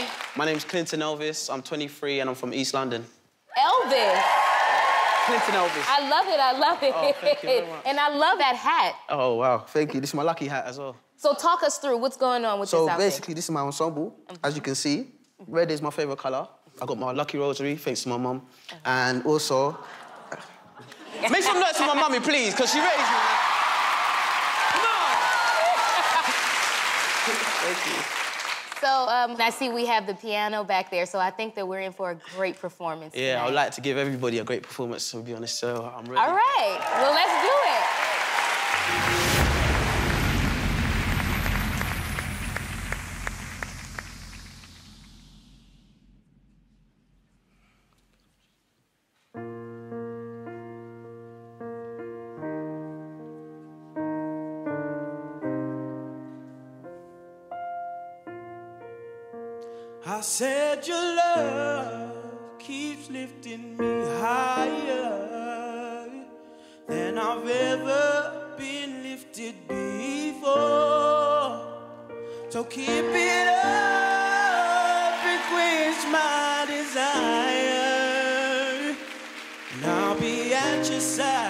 name? My name's Clinton Elvis. I'm 23 and I'm from East London. Elvis? Clinton Elvis. I love it, I love it. Oh, thank you very much. And I love that hat. Oh, wow, thank you. This is my lucky hat as well. So talk us through what's going on with this outfit. So basically, this is my ensemble. As you can see, red is my favorite color. I got my lucky rosary, thanks to my mum. And also... Make some noise for my mummy, please, because she raised me. Thank you. So, I see we have the piano back there, so I think that we're in for a great performance tonight. Yeah, I'd like to give everybody a great performance, to be honest, so I'm ready. All right. Well, let's do it. I said your love keeps lifting me higher than I've ever been lifted before. So keep it up and quench my desire, and I'll be at your side.